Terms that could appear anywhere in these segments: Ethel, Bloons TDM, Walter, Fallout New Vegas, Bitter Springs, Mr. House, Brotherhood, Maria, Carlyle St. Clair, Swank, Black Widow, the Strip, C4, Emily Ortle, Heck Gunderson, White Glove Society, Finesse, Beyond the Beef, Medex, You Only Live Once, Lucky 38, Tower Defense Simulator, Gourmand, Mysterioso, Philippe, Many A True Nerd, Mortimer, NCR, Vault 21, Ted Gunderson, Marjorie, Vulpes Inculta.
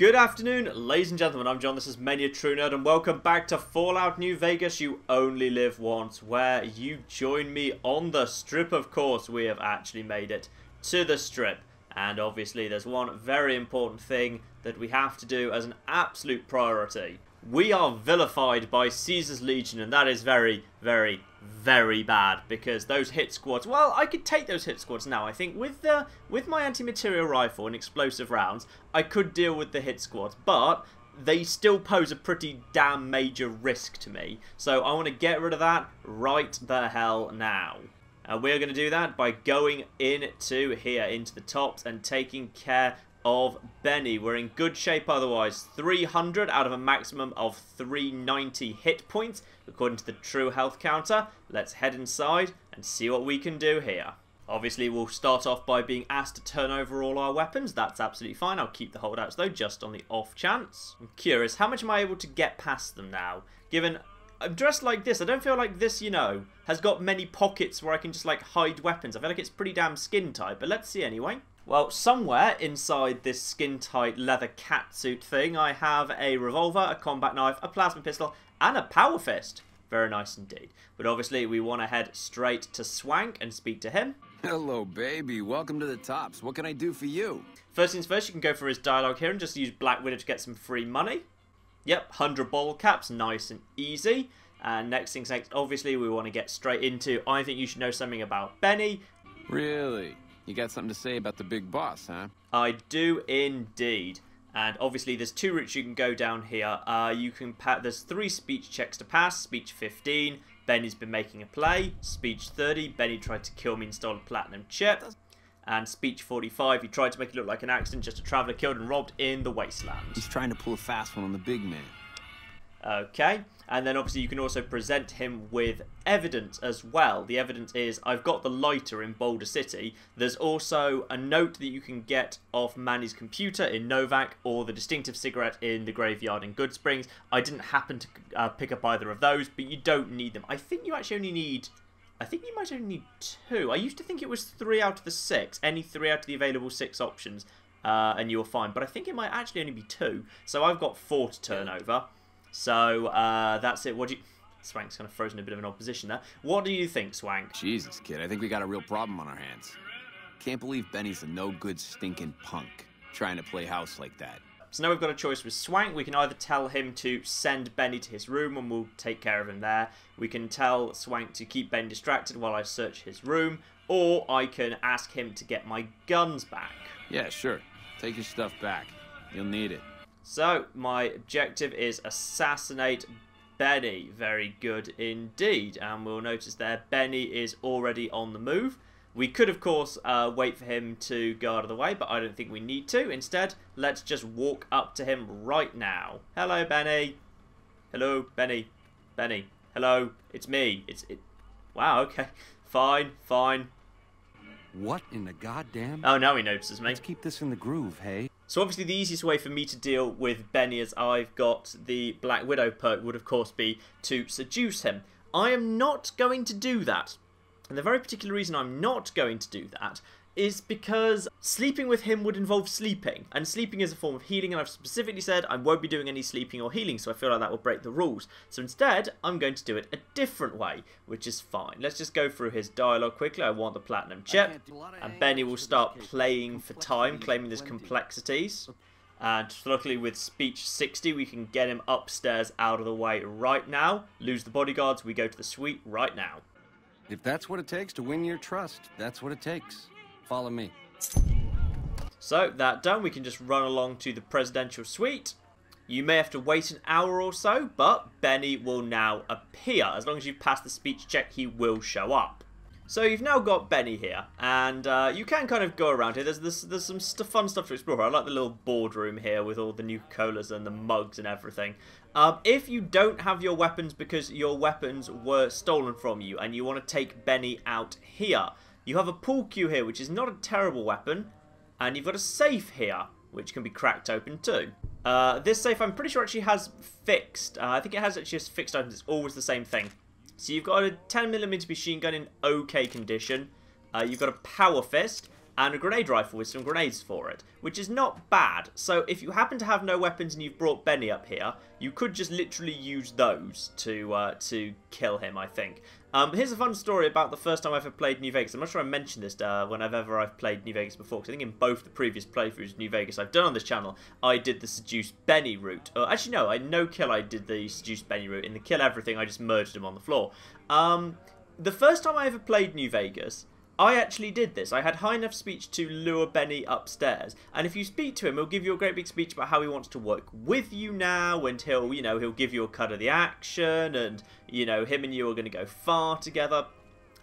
Good afternoon, ladies and gentlemen, I'm John, this is Many A True Nerd, and welcome back to Fallout New Vegas, You Only Live Once, where you join me on the Strip, of course. We have actually made it to the Strip, and obviously there's one very important thing that we have to do as an absolute priority. We are vilified by Caesar's Legion, and that is very, very, very bad, because those hit squads, well, I could take those hit squads now. I think with my anti-material rifle and explosive rounds, I could deal with the hit squads, but they still pose a pretty damn major risk to me, so I want to get rid of that right the hell now. And we're going to do that by going into here, into the Tops, and taking care of Benny. We're in good shape otherwise. 300 out of a maximum of 390 hit points according to the true health counter. Let's head inside and see what we can do here. Obviously we'll start off by being asked to turn over all our weapons. That's absolutely fine. I'll keep the holdouts though, just on the off chance. I'm curious, how much am I able to get past them now? Given I'm dressed like this, I don't feel like this, you know, has got many pockets where I can just like hide weapons. I feel like it's pretty damn skin tight, but let's see anyway. Well, somewhere inside this skin-tight leather catsuit thing, I have a revolver, a combat knife, a plasma pistol, and a power fist. Very nice indeed. But obviously, we want to head straight to Swank and speak to him. Hello, baby. Welcome to the Tops. What can I do for you? First things first, you can go for his dialogue here and just use Black Widow to get some free money. Yep, 100 bottle caps. Nice and easy. And next things next, obviously, we want to get straight into, I think you should know something about Benny. Really? You got something to say about the big boss, huh? I do indeed. And obviously there's two routes you can go down here. There's three speech checks to pass. Speech 15, Benny's been making a play. Speech 30, Benny tried to kill me and stole a platinum chip. And speech 45, he tried to make it look like an accident, just a traveller killed and robbed in the wasteland. He's trying to pull a fast one on the big man. Okay, and then obviously you can also present him with evidence as well. The evidence is, I've got the lighter in Boulder City. There's also a note that you can get off Manny's computer in Novak, or the distinctive cigarette in the graveyard in Good Springs. I didn't happen to pick up either of those, but you don't need them. I think you actually only need, I think you might only need two. I used to think it was three out of the six, any three out of the available six options, and you're fine. But I think it might actually only be two, so I've got four to turn over. So, that's it. What do you... Swank's kind of frozen a bit of an opposition there. What do you think, Swank? Jesus, kid, I think we got a real problem on our hands. Can't believe Benny's a no-good stinking punk, trying to play house like that. So now we've got a choice with Swank. We can either tell him to send Benny to his room and we'll take care of him there. We can tell Swank to keep Ben distracted while I search his room. Or I can ask him to get my guns back. Yeah, sure. Take your stuff back. You'll need it. So, my objective is assassinate Benny. Very good indeed. And we'll notice there, Benny is already on the move. We could, of course, wait for him to go out of the way, but I don't think we need to. Instead, let's just walk up to him right now. Hello, Benny. Hello, Benny. Benny. Hello. It's me. Wow, okay. Fine, fine. What in the goddamn... Oh, now he notices me. Let's keep this in the groove, hey? So obviously the easiest way for me to deal with Benny, as I've got the Black Widow perk, would of course be to seduce him. I am not going to do that. And the very particular reason I'm not going to do that is because sleeping with him would involve sleeping. And sleeping is a form of healing, and I've specifically said I won't be doing any sleeping or healing, so I feel like that will break the rules. So instead, I'm going to do it a different way, which is fine. Let's just go through his dialogue quickly. I want the platinum chip. And Benny will start playing for time, claiming there's complexities. And luckily with speech 60, we can get him upstairs out of the way right now. Lose the bodyguards, we go to the suite right now. If that's what it takes to win your trust, that's what it takes. Follow me. So, that done, we can just run along to the presidential suite. You may have to wait an hour or so, but Benny will now appear. As long as you pass the speech check, he will show up. So, you've now got Benny here, and you can kind of go around here. There's some fun stuff to explore. I like the little boardroom here with all the new colas and the mugs and everything. If you don't have your weapons because your weapons were stolen from you, and you want to take Benny out here... You have a pool cue here, which is not a terrible weapon, and you've got a safe here, which can be cracked open too. This safe, I'm pretty sure, actually has fixed. I think it has actually just fixed items. It's always the same thing. So you've got a 10mm machine gun in okay condition. You've got a power fist, and a grenade rifle with some grenades for it, which is not bad. So if you happen to have no weapons and you've brought Benny up here, you could just literally use those to kill him, I think. Here's a fun story about the first time I ever played New Vegas. I'm not sure I mentioned this whenever I've played New Vegas before, because I think in both the previous playthroughs of New Vegas I've done on this channel, I did the Seduce Benny route. Actually, no, in No Kill I did the Seduce Benny route. In the Kill Everything, I just merged him on the floor. The first time I ever played New Vegas, I actually did this. I had high enough speech to lure Benny upstairs, and if you speak to him, he'll give you a great big speech about how he wants to work with you now, and he'll, you know, he'll give you a cut of the action, and, you know, him and you are going to go far together.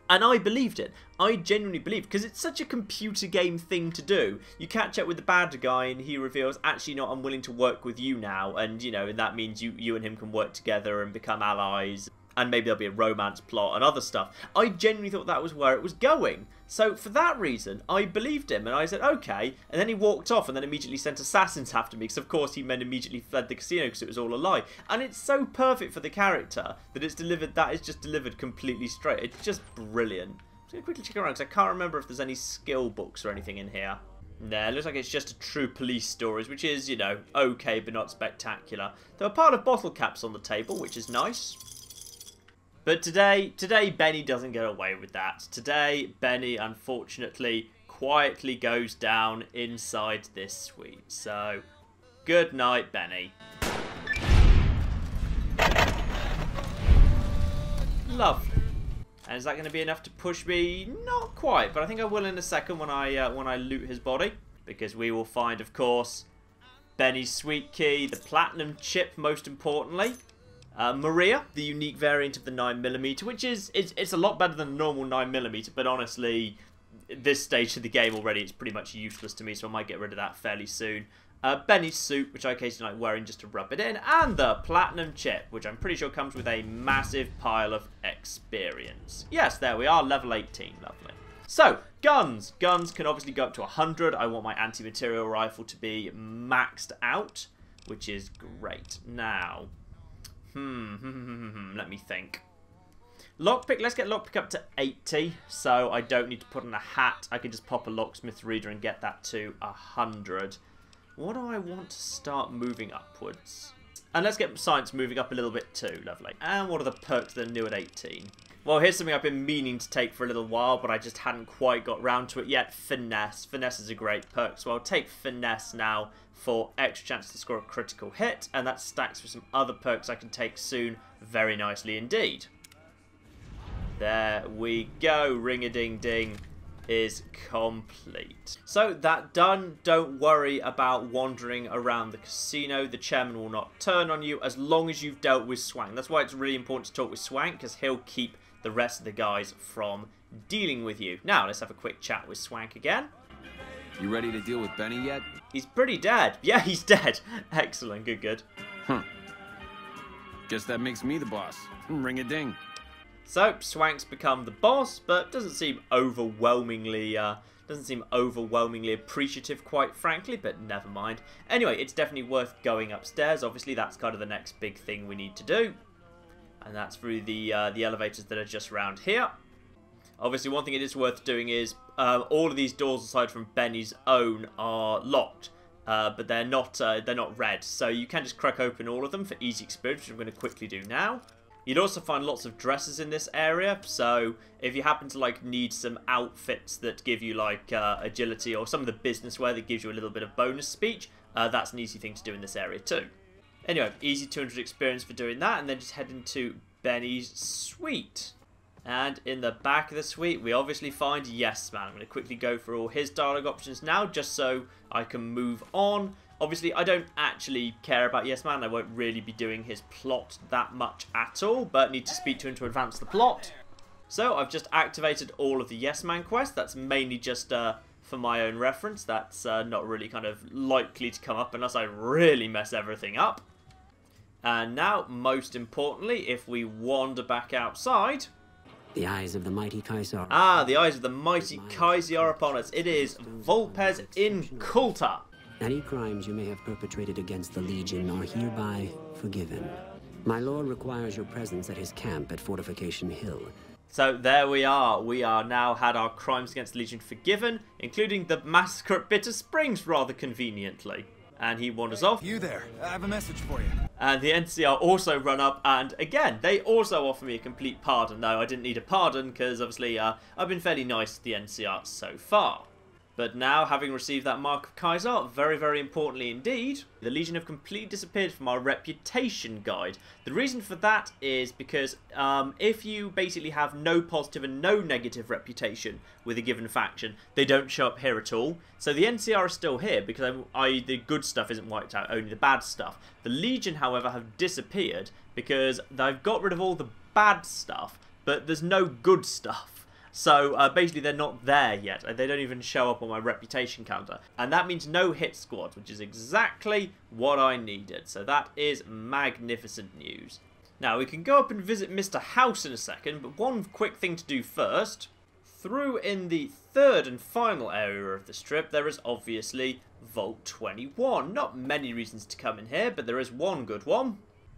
And I believed it. I genuinely believed, because it's such a computer game thing to do. You catch up with the bad guy and he reveals, actually, not, I'm willing to work with you now, and, you know, and that means you and him can work together and become allies, and maybe there'll be a romance plot and other stuff. I genuinely thought that was where it was going. So for that reason, I believed him, and I said, okay. And then he walked off and then immediately sent assassins after me, because of course he then immediately fled the casino because it was all a lie. And it's so perfect for the character that it's delivered, that is just delivered completely straight. It's just brilliant. I'm just going to quickly check around, because I can't remember if there's any skill books or anything in here. Nah, it looks like it's just a true police stories, which is, you know, okay, but not spectacular. There are a pile of bottle caps on the table, which is nice. But today Benny doesn't get away with that. Today, Benny, unfortunately, quietly goes down inside this suite. So, good night, Benny. Lovely. And is that going to be enough to push me? Not quite, but I think I will in a second when I loot his body. Because we will find, of course, Benny's suite key, the platinum chip, most importantly. Maria, the unique variant of the 9mm, which is, it's a lot better than the normal 9mm, but honestly, at this stage of the game already, it's pretty much useless to me, so I might get rid of that fairly soon. Benny's suit, which I occasionally like wearing just to rub it in, and the platinum chip, which I'm pretty sure comes with a massive pile of experience. Yes, there we are, level 18, lovely. So, guns. Guns can obviously go up to 100. I want my anti-material rifle to be maxed out, which is great. Now... let me think. Lockpick, let's get lockpick up to 80, so I don't need to put on a hat. I can just pop a locksmith reader and get that to 100. What do I want to start moving upwards? And let's get science moving up a little bit too, lovely. And what are the perks that are new at 18? Well, here's something I've been meaning to take for a little while, but I just hadn't quite got round to it yet. Finesse. Finesse is a great perk, so I'll take Finesse now for extra chance to score a critical hit, and that stacks with some other perks I can take soon very nicely indeed. There we go. Ring-a-ding-ding is complete. So, that done. Don't worry about wandering around the casino. The chairman will not turn on you as long as you've dealt with Swank. That's why it's really important to talk with Swank, because he'll keep the rest of the guys from dealing with you. Now, let's have a quick chat with Swank again. You ready to deal with Benny yet? He's pretty dead. Yeah, he's dead. Excellent. Good, good. Huh. Guess that makes me the boss. Ring-a-ding. So, Swank's become the boss, but doesn't seem overwhelmingly appreciative, quite frankly, but never mind. Anyway, it's definitely worth going upstairs. Obviously, that's kind of the next big thing we need to do. And that's through the elevators that are just around here. Obviously, one thing it is worth doing is all of these doors, aside from Benny's own, are locked, but they're not red, so you can just crack open all of them for easy experience, which I'm going to quickly do now. You'd also find lots of dresses in this area, so if you happen to like need some outfits that give you like agility or some of the business wear that gives you a little bit of bonus speech, that's an easy thing to do in this area too. Anyway, easy 200 experience for doing that, and then just head into Benny's suite. And in the back of the suite, we obviously find Yes Man. I'm going to quickly go through all his dialogue options now, just so I can move on. Obviously, I don't actually care about Yes Man. I won't really be doing his plot that much at all, but need to speak to him to advance the plot. So, I've just activated all of the Yes Man quests. That's mainly just for my own reference. That's not really kind of likely to come up unless I really mess everything up. And now, most importantly, if we wander back outside... The eyes of the mighty Caesar. Ah, the eyes of the mighty Caesar are upon us. It is Vulpes Inculta. Any crimes you may have perpetrated against the Legion are hereby forgiven. My lord requires your presence at his camp at Fortification Hill. So there we are. We are now had our crimes against Legion forgiven, including the massacre at Bitter Springs, rather conveniently. And he wanders off. You there, I have a message for you. And the NCR also run up, and again, they also offer me a complete pardon, though I didn't need a pardon, because obviously I've been fairly nice to the NCR so far. But now, having received that Mark of Kaiser, very, very importantly indeed, the Legion have completely disappeared from our reputation guide. The reason for that is because if you basically have no positive and no negative reputation with a given faction, they don't show up here at all. So the NCR is still here because the good stuff isn't wiped out, only the bad stuff. The Legion, however, have disappeared because they've got rid of all the bad stuff, but there's no good stuff. So basically they're not there yet. They don't even show up on my reputation counter. And that means no hit squads, which is exactly what I needed. So that is magnificent news. Now we can go up and visit Mr. House in a second, but one quick thing to do first. Through in the third and final area of the strip, there is obviously Vault 21. Not many reasons to come in here, but there is one good one.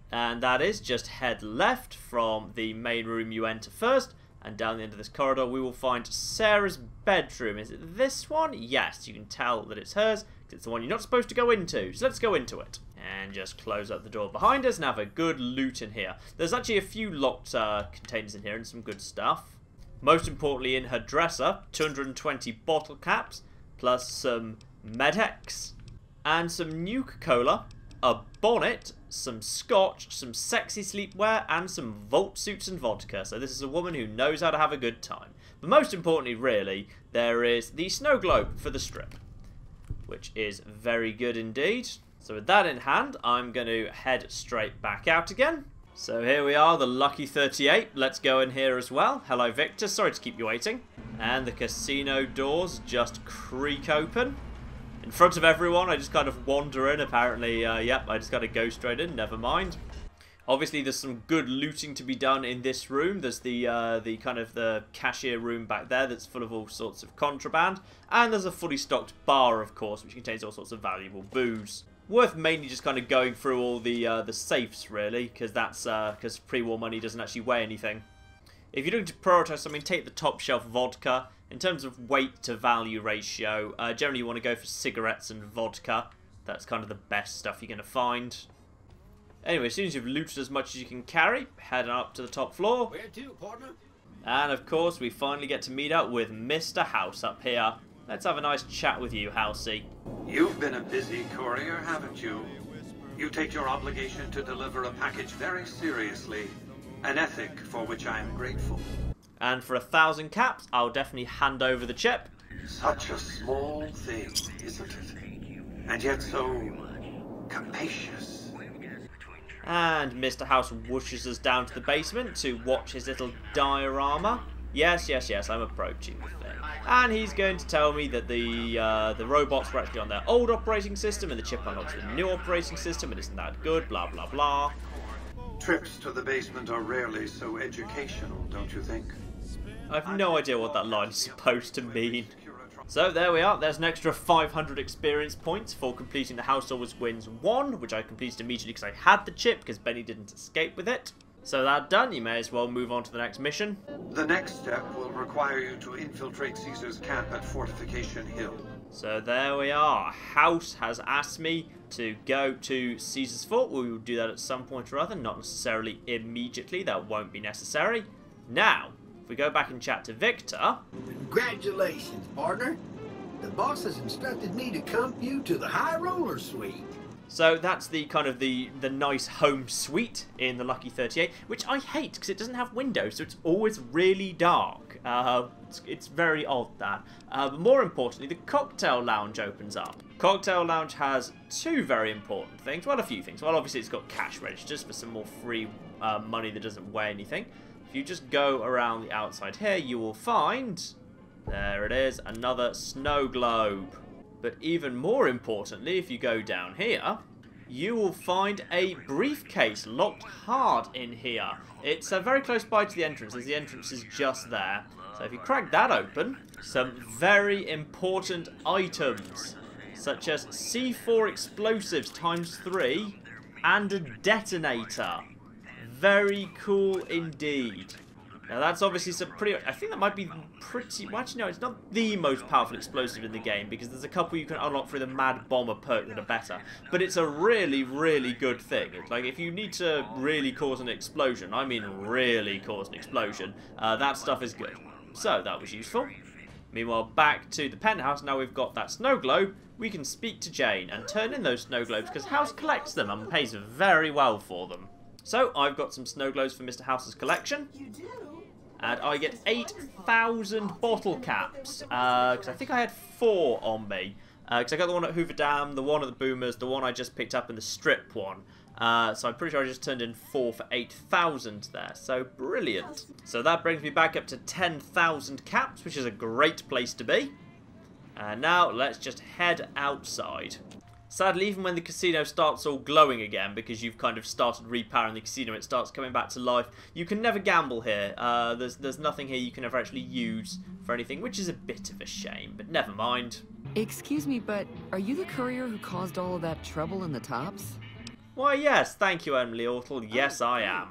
And that is just head left from the main room you enter first. And down the end of this corridor, we will find Sarah's bedroom. Is it this one? Yes, you can tell that it's hers, because it's the one you're not supposed to go into. So let's go into it. And just close up the door behind us and have a good loot in here. There's actually a few locked containers in here and some good stuff. Most importantly, in her dresser, 220 bottle caps, plus some Medex, and some Nuka-Cola, a bonnet, some scotch, some sexy sleepwear, and some vault suits and vodka. So this is a woman who knows how to have a good time. But most importantly, really, there is the snow globe for the strip, which is very good indeed. So with that in hand, I'm going to head straight back out again. So here we are, the Lucky 38. Let's go in here as well. Hello, Victor. Sorry to keep you waiting. And the casino doors just creak open. In front of everyone, I just kind of wander in, apparently. Yep, I just kind of go straight in, never mind. Obviously, there's some good looting to be done in this room. There's the cashier room back there that's full of all sorts of contraband. And there's a fully stocked bar, of course, which contains all sorts of valuable booze. Worth mainly just kind of going through all the safes, really, because that's because pre-war money doesn't actually weigh anything. If you're looking to prioritise something, take the top shelf vodka. In terms of weight to value ratio, generally you want to go for cigarettes and vodka. That's kind of the best stuff you're going to find. Anyway, as soon as you've looted as much as you can carry, head up to the top floor. Where to, partner? And of course, we finally get to meet up with Mr. House up here. Let's have a nice chat with you, Housey. You've been a busy courier, haven't you? You take your obligation to deliver a package very seriously. An ethic for which I am grateful. And for 1,000 caps, I'll definitely hand over the chip. Such a small thing, isn't it? And yet so capacious. And Mr. House whooshes us down to the basement to watch his little diorama. Yes, yes, yes, I'm approaching the thing. And he's going to tell me that the robots were actually on their old operating system and the chip unlocks the new operating system and isn't that good, blah, blah, blah. Trips to the basement are rarely so educational, don't you think? I have no idea what that line is supposed to mean. So there we are, there's an extra 500 experience points for completing the House Always Wins 1, which I completed immediately because I had the chip, because Benny didn't escape with it. So that done, you may as well move on to the next mission. The next step will require you to infiltrate Caesar's camp at Fortification Hill. So there we are, House has asked me to go to Caesar's Fort. We will do that at some point or other, not necessarily immediately, that won't be necessary. Now, if we go back and chat to Victor. Congratulations, partner. The boss has instructed me to come you to the High Roller Suite. So that's the kind of the nice home suite in the Lucky 38, which I hate because it doesn't have windows, so it's always really dark. It's very odd, that. But more importantly, the Cocktail Lounge opens up. Cocktail Lounge has two very important things. Well, a few things. Well, obviously it's got cash registers for some more free money that doesn't weigh anything. If you just go around the outside here, you will find, there it is, another snow globe. But even more importantly, if you go down here, you will find a briefcase locked hard in here. It's very close by to the entrance, as the entrance is just there. So if you crack that open, some very important items, such as C4 explosives ×3 and a detonator. Very cool indeed. Now that's obviously some pretty... I think that might be pretty... Well, actually, no, it's not the most powerful explosive in the game, because there's a couple you can unlock through the Mad Bomber perk that are better. But it's a really, really good thing. It's like, if you need to really cause an explosion, I mean really cause an explosion, that stuff is good. So, that was useful. Meanwhile, back to the penthouse. Now we've got that snow globe. We can speak to Jane and turn in those snow globes, because House collects them and pays very well for them. So, I've got some snow globes for Mr. House's collection. You do? And I get 8,000 bottle caps, because I think I had 4 on me. Because I got the one at Hoover Dam, the one at the Boomers, the one I just picked up, and the Strip one. So I'm pretty sure I just turned in 4 for 8,000 there, so brilliant. So that brings me back up to 10,000 caps, which is a great place to be. And now let's just head outside. Sadly, even when the casino starts all glowing again, because you've kind of started repowering the casino, it starts coming back to life. You can never gamble here. There's nothing here you can ever actually use for anything, which is a bit of a shame, but never mind. Excuse me, but are you the courier who caused all of that trouble in the Tops? Why, yes, thank you, Emily Ortle. Yes, I am.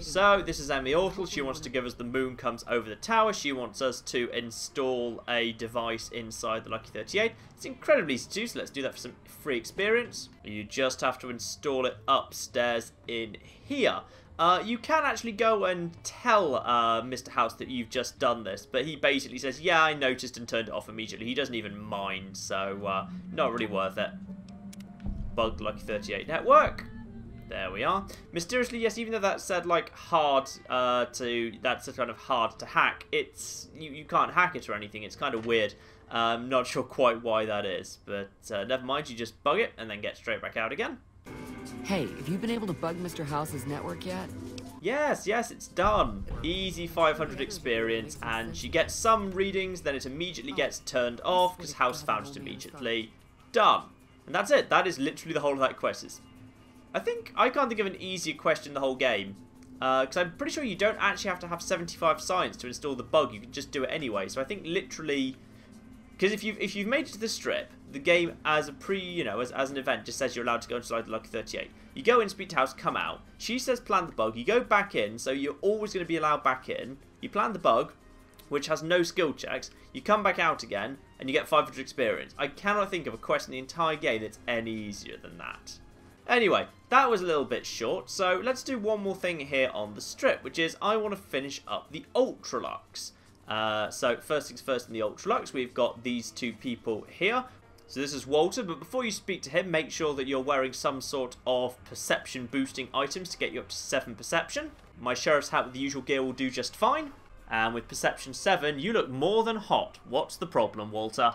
So, this is Emily Ortle. She wants to give us The Moon Comes Over the Tower. She wants us to install a device inside the Lucky 38. It's incredibly easy to do, so let's do that for some free experience. You just have to install it upstairs in here. You can actually go and tell Mr. House that you've just done this, but he basically says, yeah, I noticed and turned it off immediately. He doesn't even mind, so not really worth it. Bugged Lucky 38 network. There we are. Mysteriously, yes, even though that said, like, hard to... That's a kind of hard to hack. It's... You can't hack it or anything. It's kind of weird. Not sure quite why that is. But never mind, you just bug it and then get straight back out again. Hey, have you been able to bug Mr. House's network yet? Yes, it's done. Easy 500 experience, and she gets some readings, then it immediately gets turned off because House found it immediately. Done. And that's it. That is literally the whole of that quest. I can't think of an easier quest in the whole game. Because I'm pretty sure you don't actually have to have 75 science to install the bug. You can just do it anyway. So I think literally... Because if you've made it to the Strip, the game as a as an event just says you're allowed to go inside the Lucky 38. You go in, speak to House, come out. She says plan the bug. You go back in, so you're always going to be allowed back in. You plan the bug, which has no skill checks. You come back out again, and you get 500 experience. I cannot think of a quest in the entire game that's any easier than that. Anyway, that was a little bit short, so let's do one more thing here on the Strip, which is I want to finish up the Ultraluxe. So first things first in the Ultraluxe, we've got these two people here. So this is Walter, but before you speak to him, make sure that you're wearing some sort of perception boosting items to get you up to 7 perception. My sheriff's hat with the usual gear will do just fine. And with perception 7, you look more than hot. What's the problem, Walter?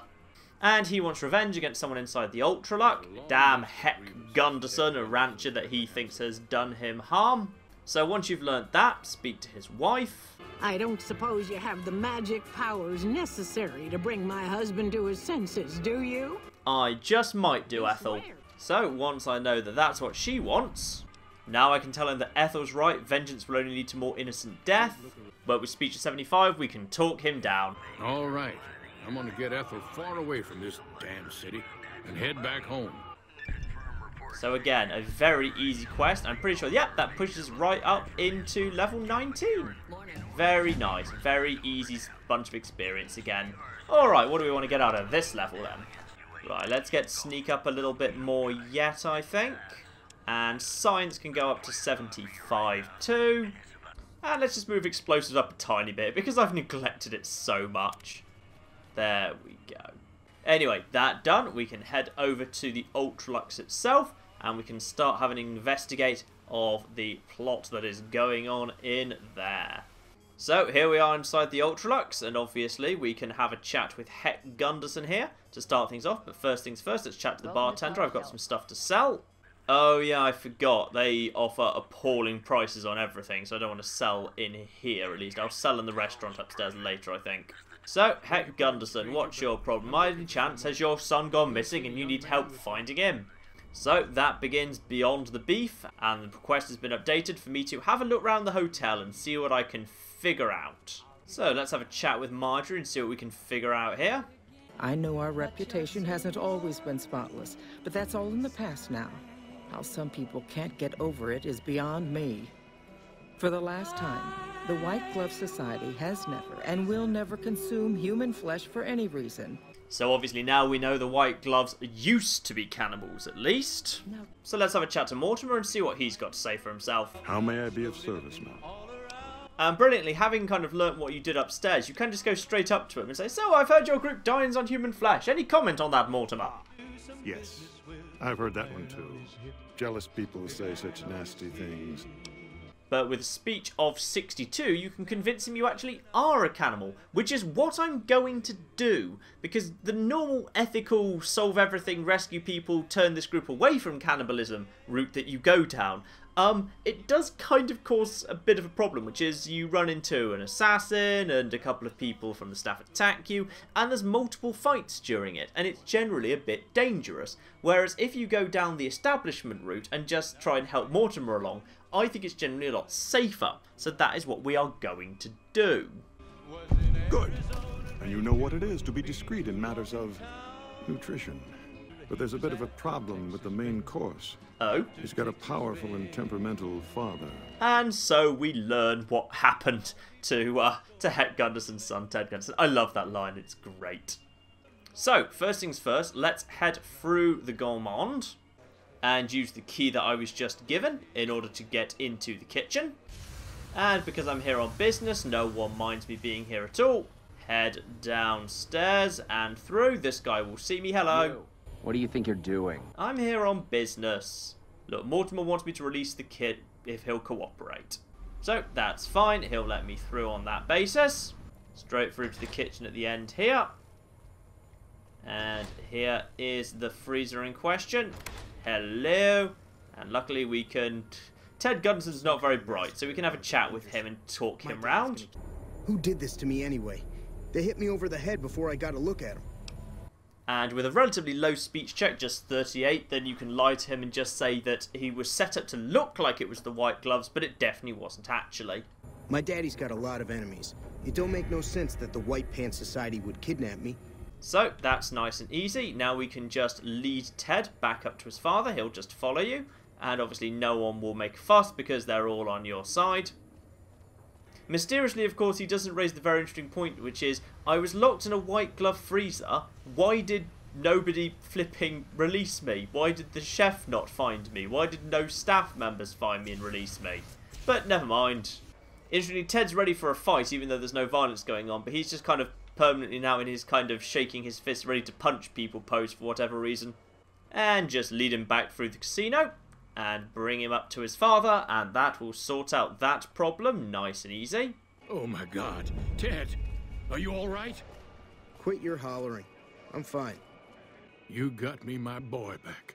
And he wants revenge against someone inside the Ultraluxe. Damn Heck Gunderson, a rancher that he thinks has done him harm. So once you've learnt that, speak to his wife. I don't suppose you have the magic powers necessary to bring my husband to his senses, do you? I just might do, Ethel. So once I know that that's what she wants, now I can tell him that Ethel's right, vengeance will only lead to more innocent death. But with speech at 75, we can talk him down. All right. I'm going to get Ethel far away from this damn city and head back home. So again, a very easy quest. I'm pretty sure, yep, that pushes right up into level 19. Very nice. Very easy bunch of experience again. All right, what do we want to get out of this level then? Right, let's sneak up a little bit more yet, I think. And science can go up to 75 too. And let's just move explosives up a tiny bit because I've neglected it so much. There we go. Anyway, that done, we can head over to the Ultraluxe itself, and we can start having an investigate of the plot that is going on in there. So, here we are inside the Ultraluxe, and obviously we can have a chat with Heck Gunderson here to start things off, but first things first, let's chat to the bartender. I've got some stuff to sell. Oh yeah, I forgot. They offer appalling prices on everything, so I don't want to sell in here at least. I'll sell in the restaurant upstairs later, I think. So, Heck Gunderson, what's your problem? By any chance, has your son gone missing and you need help finding him? So, that begins Beyond the Beef, and the request has been updated for me to have a look around the hotel and see what I can figure out. So, let's have a chat with Marjorie and see what we can figure out here. I know our reputation hasn't always been spotless, but that's all in the past now. How some people can't get over it is beyond me. For the last time, The White Glove Society has never and will never consume human flesh for any reason. So obviously now we know the White Gloves used to be cannibals, at least. No. So let's have a chat to Mortimer and see what he's got to say for himself. How may I be of service, ma'am? Brilliantly, having kind of learnt what you did upstairs, you can just go straight up to him and say, "So, I've heard your group dines on human flesh. Any comment on that, Mortimer?" Yes, I've heard that one too. Jealous people say such nasty things. But with a speech of 62, you can convince him you actually are a cannibal, which is what I'm going to do, because the normal ethical, solve everything, rescue people, turn this group away from cannibalism route that you go down, it does kind of cause a bit of a problem, which is you run into an assassin and a couple of people from the staff attack you, and there's multiple fights during it, and it's generally a bit dangerous. Whereas if you go down the establishment route and just try and help Mortimer along, I think it's generally a lot safer. So that is what we are going to do. Good. And you know what it is to be discreet in matters of nutrition. But there's a bit of a problem with the main course. Oh? He's got a powerful and temperamental father. And so we learn what happened to Heck Gunderson's son, Ted Gunderson. I love that line. It's great. So, first things first, let's head through the Gourmand and use the key that I was just given in order to get into the kitchen. And because I'm here on business, no one minds me being here at all. Head downstairs and through. This guy will see me. Hello. What do you think you're doing? I'm here on business. Look, Mortimer wants me to release the kid if he'll cooperate. So, that's fine. He'll let me through on that basis. Straight through to the kitchen at the end here. And here is the freezer in question. Hello. And luckily we can... Ted Gunderson's not very bright, so we can have a chat with him and talk him round. Who did this to me anyway? They hit me over the head before I got a look at him. And with a relatively low speech check, just 38, then you can lie to him and just say that he was set up to look like it was the White Gloves, but it definitely wasn't actually. My daddy's got a lot of enemies. It don't make no sense that the White Pants Society would kidnap me. So, that's nice and easy. Now we can just lead Ted back up to his father. He'll just follow you. And obviously no one will make a fuss because they're all on your side. Mysteriously, of course, he doesn't raise the very interesting point, which is, I was locked in a white glove freezer. Why did nobody flipping release me? Why did the chef not find me? Why did no staff members find me and release me? But never mind. Interestingly, Ted's ready for a fight, even though there's no violence going on, but he's just kind of permanently now in his kind of shaking his fist, ready to punch people pose for whatever reason. And just lead him back through the casino. And bring him up to his father, and that will sort out that problem nice and easy. Oh my God. Ted, are you all right? Quit your hollering. I'm fine. You got me my boy back.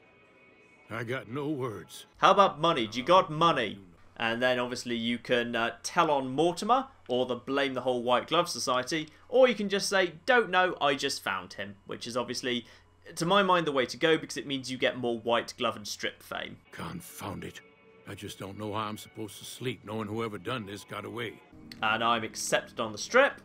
I got no words. How about money? Do you got money? And then obviously you can tell on Mortimer, or blame the whole White Glove Society, or you can just say, don't know, I just found him, which is obviously... to my mind, the way to go, because it means you get more White Glove and Strip fame. Confound it. I just don't know how I'm supposed to sleep, knowing whoever done this got away. And I'm accepted on the Strip.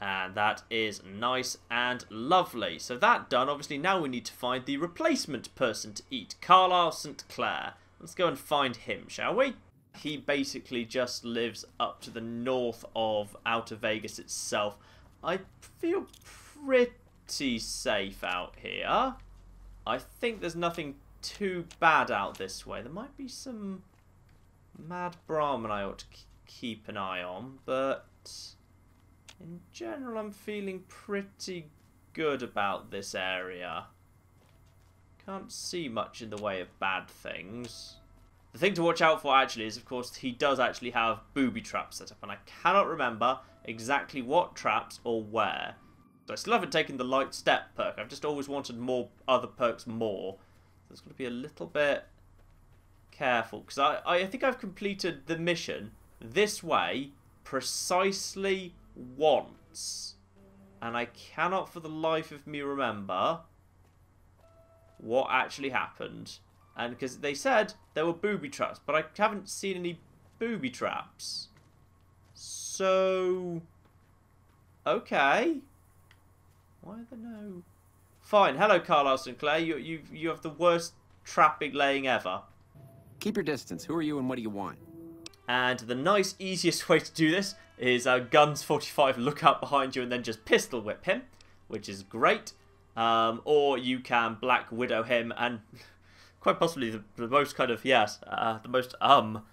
And that is nice and lovely. So that done, obviously now we need to find the replacement person to eat. Carlyle St. Clair. Let's go and find him, shall we? He basically just lives up to the north of Outer Vegas itself. I feel pretty... safe out here. I think there's nothing too bad out this way. There might be some mad Brahmin I ought to keep an eye on, but in general I'm feeling pretty good about this area. Can't see much in the way of bad things. The thing to watch out for actually is, of course, he does actually have booby traps set up, and I cannot remember exactly what traps or where. I still haven't taken the light step perk. I've just always wanted more other perks more. So it's going to be a little bit careful. Because I think I've completed the mission this way precisely once. And I cannot for the life of me remember what actually happened. And because they said there were booby traps. But I haven't seen any booby traps. So... okay. Why the no? Fine. Hello, Carlyle St. Clair. You have the worst trapping laying ever. Keep your distance. Who are you and what do you want? And the nice, easiest way to do this is guns 45, look out behind you and then just pistol whip him, which is great. Or you can Black Widow him, and quite possibly the most kind of, yes, the most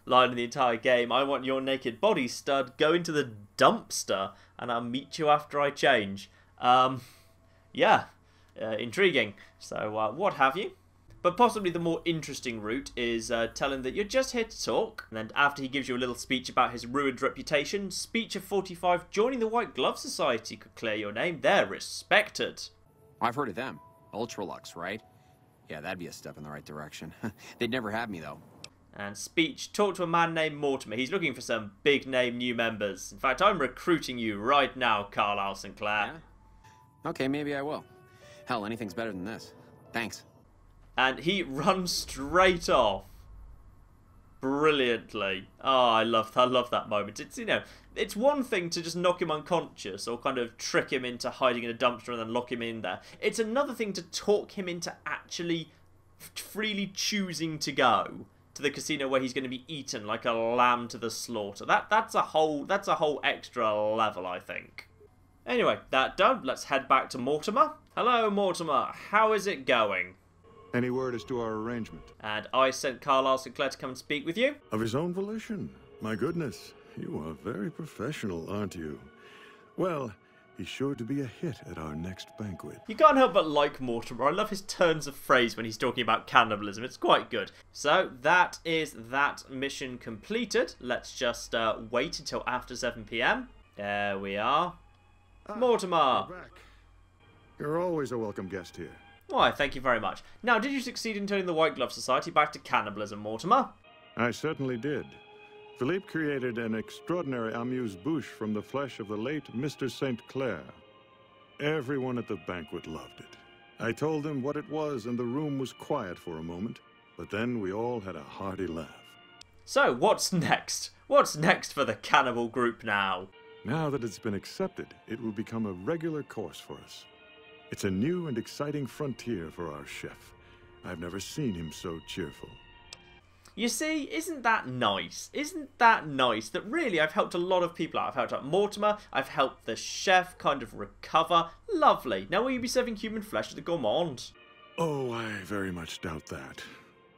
line in the entire game. I want your naked body, stud. Go into the dumpster, and I'll meet you after I change. Yeah, intriguing. So what have you. But possibly the more interesting route is tell him that you're just here to talk, and then after he gives you a little speech about his ruined reputation, speech of 45, joining the White Glove Society could clear your name. They're respected. I've heard of them. Ultraluxe, right? Yeah, that'd be a step in the right direction. They'd never have me, though. And speech, talk to a man named Mortimer. He's looking for some big-name new members. In fact, I'm recruiting you right now, Carlyle St. Clair. Yeah? Okay, maybe I will. Hell, anything's better than this. Thanks. And he runs straight off. Brilliantly. Oh, I love that moment. It's, you know, it's one thing to just knock him unconscious or kind of trick him into hiding in a dumpster and then lock him in there. It's another thing to talk him into actually freely choosing to go to the casino where he's going to be eaten like a lamb to the slaughter. That's a whole extra level, I think. Anyway, that done, let's head back to Mortimer. Hello, Mortimer. How is it going? Any word as to our arrangement? And I sent Carlyle St. Clair to come and speak with you. Of his own volition? My goodness, you are very professional, aren't you? Well, he's sure to be a hit at our next banquet. You can't help but like Mortimer. I love his turns of phrase when he's talking about cannibalism. It's quite good. So that is that mission completed. Let's just wait until after 7 PM. There we are. Mortimer! You're back. You're always a welcome guest here. Why, thank you very much. Now, did you succeed in turning the White Glove Society back to cannibalism, Mortimer? I certainly did. Philippe created an extraordinary amuse-bouche from the flesh of the late Mr. St. Clair. Everyone at the banquet loved it. I told them what it was, and the room was quiet for a moment, but then we all had a hearty laugh. So, what's next? What's next for the cannibal group now? Now that it's been accepted, it will become a regular course for us. It's a new and exciting frontier for our chef. I've never seen him so cheerful. You see, isn't that nice? Isn't that nice that really I've helped a lot of people out? I've helped out Mortimer, I've helped the chef kind of recover. Lovely. Now will you be serving human flesh to the gourmand? Oh, I very much doubt that.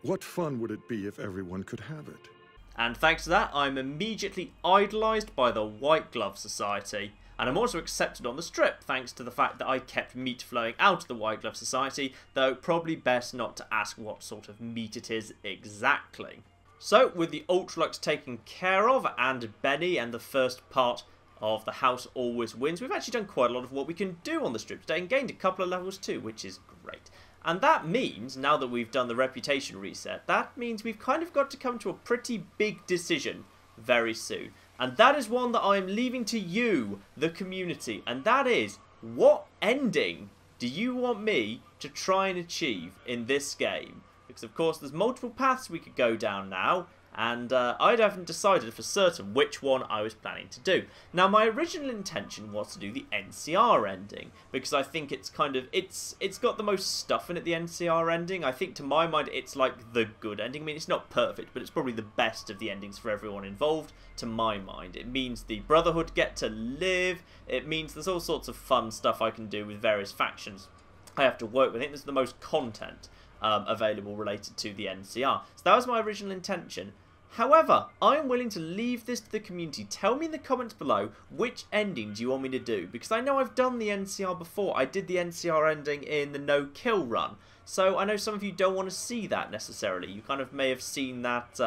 What fun would it be if everyone could have it? And thanks to that, I'm immediately idolised by the White Glove Society. And I'm also accepted on the Strip, thanks to the fact that I kept meat flowing out of the White Glove Society, though probably best not to ask what sort of meat it is exactly. So, with the Ultralux taken care of, and Benny, and the first part of The House Always Wins, we've actually done quite a lot of what we can do on the Strip today, and gained a couple of levels too, which is great. And that means, now that we've done the reputation reset, that means we've kind of got to come to a pretty big decision very soon. And that is one that I am leaving to you, the community. And that is, what ending do you want me to try and achieve in this game? Because, of course, there's multiple paths we could go down now. And I haven't decided for certain which one I was planning to do. Now, my original intention was to do the NCR ending, because I think it's kind of, it's got the most stuff in it, the NCR ending. I think, to my mind, it's like the good ending. I mean, it's not perfect, but it's probably the best of the endings for everyone involved, to my mind. It means the Brotherhood get to live. It means there's all sorts of fun stuff I can do with various factions I have to work with. I think there's the most content available related to the NCR. So that was my original intention. However, I am willing to leave this to the community. Tell me in the comments below which ending do you want me to do, because I know I've done the NCR before. I did the NCR ending in the no-kill run, so I know some of you don't want to see that necessarily. You kind of may have seen that,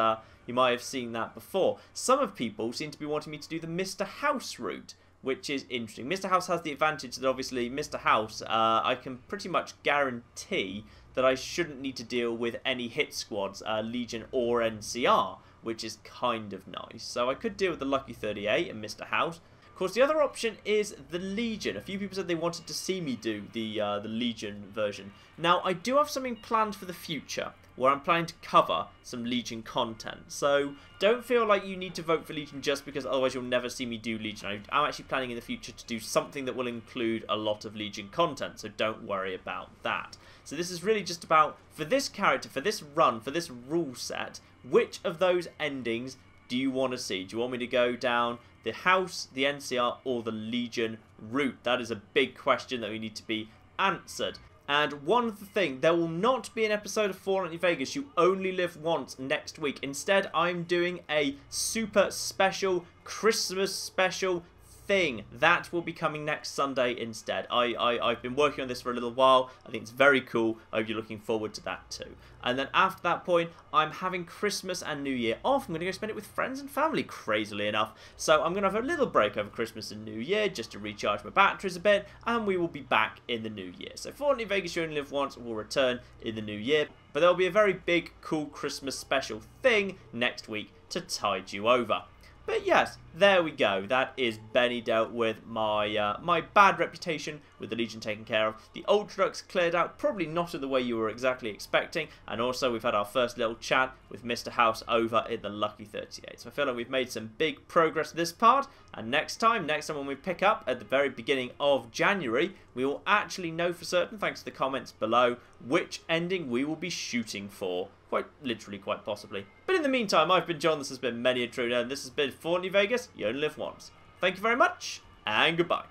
you might have seen that before. Some of people seem to be wanting me to do the Mr. House route, which is interesting. Mr. House has the advantage that obviously Mr. House, I can pretty much guarantee that I shouldn't need to deal with any hit squads, Legion or NCR, which is kind of nice. So I could deal with the Lucky 38 and Mr. House. Of course, the other option is the Legion. A few people said they wanted to see me do the Legion version. Now, I do have something planned for the future, where I'm planning to cover some Legion content. So don't feel like you need to vote for Legion just because otherwise you'll never see me do Legion. I'm actually planning in the future to do something that will include a lot of Legion content, so don't worry about that. So this is really just about, for this character, for this run, for this rule set, which of those endings do you want to see? Do you want me to go down the House, the NCR, or the Legion route? That is a big question that we need to be answered. And one thing, there will not be an episode of Fallout New Vegas, You Only Live Once, next week. Instead, I'm doing a super special Christmas special thing. That will be coming next Sunday instead. I've been working on this for a little while. I think it's very cool. I hope you're looking forward to that too. And then after that point, I'm having Christmas and New Year off. I'm going to go spend it with friends and family, crazily enough. So I'm going to have a little break over Christmas and New Year just to recharge my batteries a bit, and we will be back in the New Year. So Fallout New Vegas, You Only Live Once will return in the New Year, but there'll be a very big, cool Christmas special thing next week to tide you over. But yes, there we go. That is Benny dealt with, my bad reputation with the Legion taken care of, the Ultraluxe cleared out, probably not in the way you were exactly expecting, and also we've had our first little chat with Mr. House over at the Lucky 38. So I feel like we've made some big progress this part, and next time when we pick up at the very beginning of January, we will actually know for certain, thanks to the comments below, which ending we will be shooting for. Quite literally, quite possibly. But in the meantime, I've been John, this has been Many A True Nerd, and this has been Fallout New Vegas, You Only Live Once. Thank you very much, and goodbye.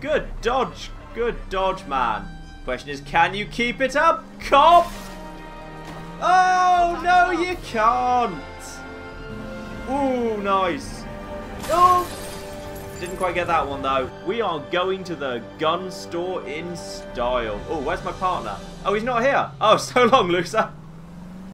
Good dodge, man. Question is, can you keep it up, cop? Oh, no, you can't. Ooh, nice. Oh, didn't quite get that one, though. We are going to the gun store in style. Oh, where's my partner? Oh, he's not here. Oh, so long, loser.